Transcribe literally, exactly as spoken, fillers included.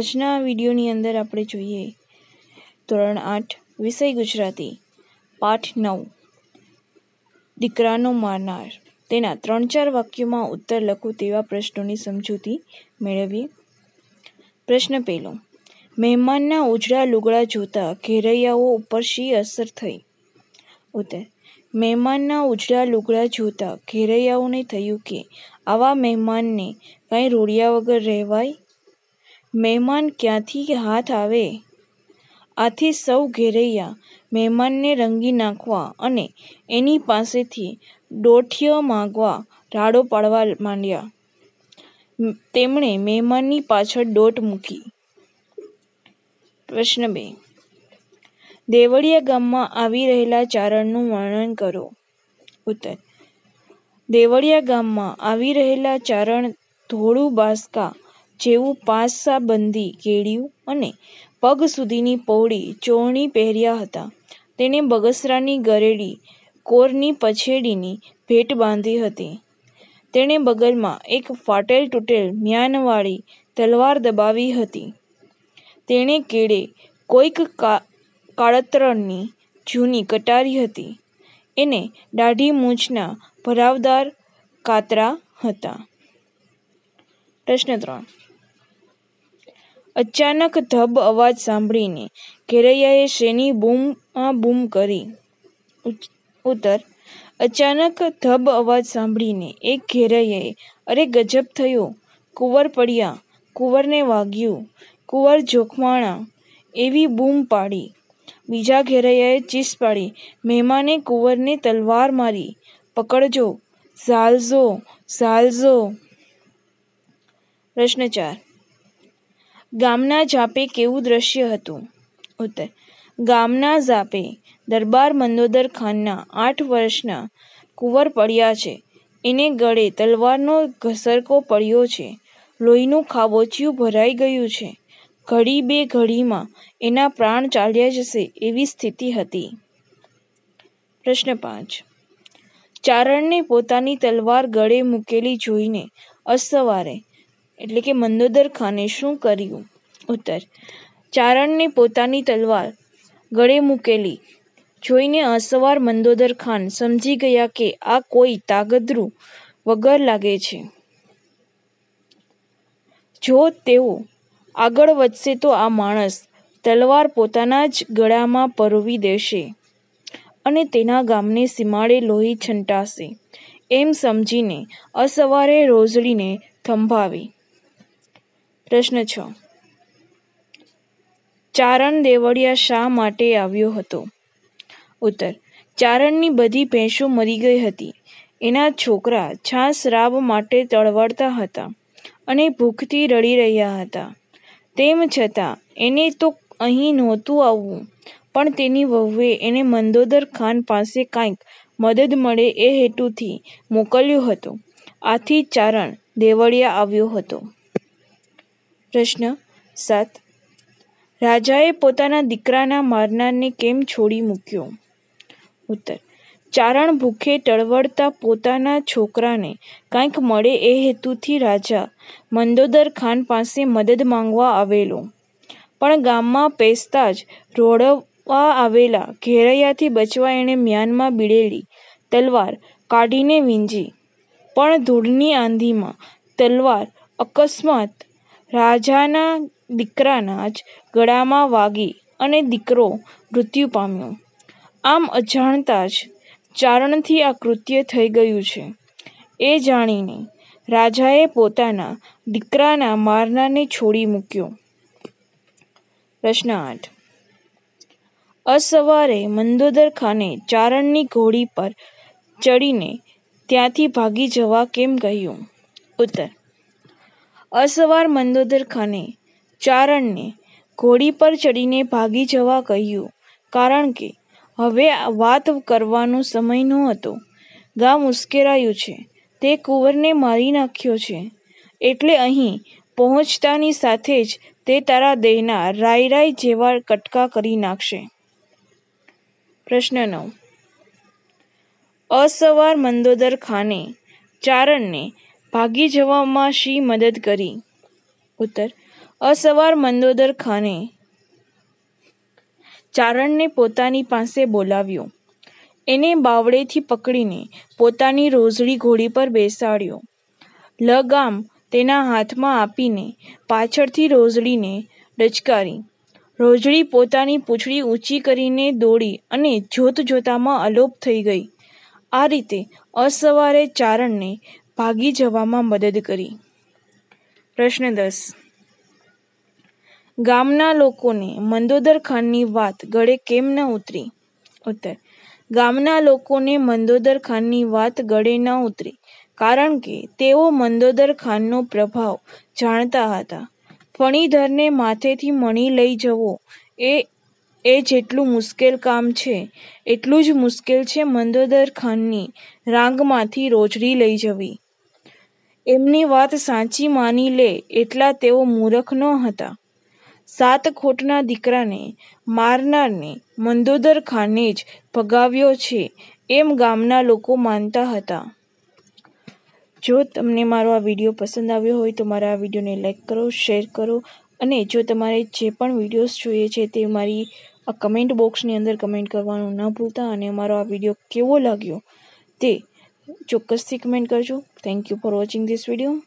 આજના વિડીયોની અંદર આપણે જોઈએ ધોરણ આઠ વિષય ગુજરાતી પાઠ નવ દીકરાનો મારનાર તેના ત્રણ ચાર વાક્યોમાં ઉત્તર લખો તેવા પ્રશ્નોની સમજૂતી મેળવીએ। પ્રશ્ન પહેલો, મહેમાનના ઉજળા લુગડા જોતા ઘેરૈયાઓ ઉપર શી અસર થઈ? ઉત્તર, મહેમાનના ઉજળા લુગડા જોતા ઘેરૈયાઓને થયું કે આવા મહેમાનને કંઈ રોડિયા વગર રહેવાય? મહેમાન ક્યાંથી હાથ આવે? આથી સૌ ઘેરૈયા મહેમાનને રંગી નાખવા અને એની પાસેથી દોઠિયો માગવા રાડો પાડવા માંડ્યા। તેમણે મહેમાનની પાછળ દોટ મૂકી। પ્રશ્ન બે, દેવળિયા ગામમાં આવી રહેલા ચારણનું વર્ણન કરો। ઉત્તર, દેવળિયા ગામમાં આવી રહેલા ચારણ ધોળું બાસકા જેવું પાસા બંધી કેળિયું અને પગ સુધીની પૌળી ચોરણી પહેર્યા હતા। તેણે બગસરાની ગરેડી કોરની પછેડીની ભેટ બાંધી હતી। તેણે બગલમાં એક ફાટેલ તૂટેલ મ્યાનવાળી તલવાર દબાવી હતી। તેણે કેળે કોઈક કાળતરણની જૂની કટારી હતી। એને દાઢી મૂછના ભરાવદાર કાતરા હતા। પ્રશ્ન ત્રણ, અચાનક ધબ અવાજ સાંભળીને ઘેરૈયાએ શેની બૂમમાં બૂમ કરી? ઉત્તર, અચાનક ધબ અવાજ સાંભળીને એક ઘેરૈયાએ અરે ગજબ થયું, કુંવર પડ્યા, કુંવરને વાગ્યું, કુંવર જોખમાણા એવી બૂમ પાડી। બીજા ઘેરૈયાએ ચીસ પાડી, મહેમાને કુંવરને તલવાર મારી, પકડજો, ઝાલજો, ઝાલજો। પ્રશ્ન ચાર, ગામના ઝાપે કેવું દ્રશ્ય હતું? ઉત્તર, ગામના ઝાપે દરબાર મંદોદર ખાનના આઠ વર્ષના કુંવર પડ્યા છે। એને ગળે તલવારનો ઘસરકો પડ્યો છે, લોહીનું ખાબોચિયું ભરાઈ ગયું છે, ઘડી બે ઘડીમાં એના પ્રાણ ચાલ્યા જશે એવી સ્થિતિ હતી। પ્રશ્ન પાંચ, ચારણને પોતાની તલવાર ગળે મૂકેલી જોઈને અસવારે એટલે કે મંદોદર ખાને શું કર્યું? ઉત્તર, ચારણને પોતાની તલવાર ગળે મૂકેલી જોઈને અસવાર મંદોદર ખાન સમજી ગયા કે આ કોઈ તાગદરું વગર લાગે છે, જો તેઓ આગળ વધશે તો આ માણસ તલવાર પોતાના જ ગળામાં પરોવી દેશે અને તેના ગામને સીમાડે લોહી છંટાશે, એમ સમજીને અસવારે રોઝળીને થંભાવી। પ્રશ્ન છ, ચારણ દેવળિયા શા માટે આવ્યો હતો? ઉત્તર, ચારણની બધી ભેંસો મરી ગઈ હતી। એના છોકરા છાસ રાબ માટે તળવળતા હતા અને ભૂખથી રડી રહ્યા હતા। તેમ છતાં એને તો અહીં નહોતું આવવું, પણ તેની વહુએ એને મંદોદર ખાન પાસે કાંઈક મદદ મળે એ હેતુથી મોકલ્યો હતો। આથી ચારણ દેવળિયા આવ્યો હતો। પ્રશ્ન સાત, રાજાએ પોતાના દીકરાના મારનારને કેમ છોડી મૂક્યો? ઉત્તર, ચારણ ભૂખે ટળવળતા પોતાના છોકરાને કાંઈક મળે એ હેતુથી રાજા મંદોદર ખાન પાસે મદદ માંગવા આવેલો, પણ ગામમાં પેસતા જ રોડવા આવેલા ઘેરૈયાથી બચવા એણે મ્યાનમાં બીડેલી તલવાર કાઢીને વીંજી, પણ ધૂળની આંધીમાં તલવાર અકસ્માત રાજાના દીકરાના જ ગળામાં વાગી અને દીકરો મૃત્યુ પામ્યો। આમ અજાણતા જ ચારણથી આ કૃત્ય થઈ ગયું છે એ જાણીને રાજાએ પોતાના દીકરાના મારનારને છોડી મૂક્યો। પ્રશ્ન આઠ, અસવારે મંદોદર ખાને ચારણની ઘોડી પર ચડીને ત્યાંથી ભાગી જવા કેમ કહ્યું? ઉત્તર, અસવાર મંદોદર ખાને ચારણને ઘોડી પર ચડીને ભાગી જવા કહ્યું, કારણ કે હવે વાત કરવાનો સમય ન હતો। ગામ ઉશ્કેરાયું છે, તે કુંવરને મારી નાખ્યો છે, એટલે અહીં પહોંચતાની સાથે જ તે તારા દેહના રાય રાય જેવા કટકા કરી નાખશે। પ્રશ્ન નવ, અસવાર મંદોદર ખાને ચારણને ભાગી જવામાં શી મદદ કરી? ઉત્તર, અસવાર મંદોદર ખાને ચારણને પોતાની પાસે બોલાવ્યો. એને બાવળેથી પકડીને પોતાની રોઝડી ઘોડી પર બેસાડ્યો. લગામ તેના હાથમાં આપીને પાછળથી રોઝડીને ડચકારી. રોઝડી પોતાની પૂંછડી ઊંચી કરીને દોડી અને જોતજોતામાં અલોપ થઈ ગઈ. આ રીતે અસવારે ચારણને ભાગી જવામાં મદદ કરી. પ્રશ્ન દસ. ગામના લોકોને મંદોદર ખાનની વાત ગળે કેમ ન ઉતરી? ઉત્તર: ગામના લોકોને મંદોદર ખાનની વાત ગળે ન ઉતરી કારણ કે તેઓ મંદોદર ખાનનો પ્રભાવ જાણતા હતા. ફણીધરને માથેથી મણી લઈ જવો એ એ જેટલું મુશ્કેલ કામ છે એટલું જ મુશ્કેલ છે મંદોદર ખાનની રાંગમાંથી રોજડી લઈ જવી. એમની વાત સાચી માની લે એટલા તેઓ મૂરખ ન હતા. સાત ખોટના દીકરાને મારનારને મંદોદર ખાને જ ભગાવ્યો છે એમ ગામના લોકો માનતા હતા. જો તમને મારો આ વિડીયો પસંદ આવ્યો હોય તો મારા આ વિડીયોને લાઇક કરો, શેર કરો અને જો તમારે જે પણ વિડીયોઝ જોઈએ છે તે મારી આ કમેન્ટ બોક્સની અંદર કમેન્ટ કરવાનું ન ભૂલતા અને મારો આ વિડીયો કેવો લાગ્યો તે ચોક્કસથી કમેન્ટ કરજો. Thank you for watching this video.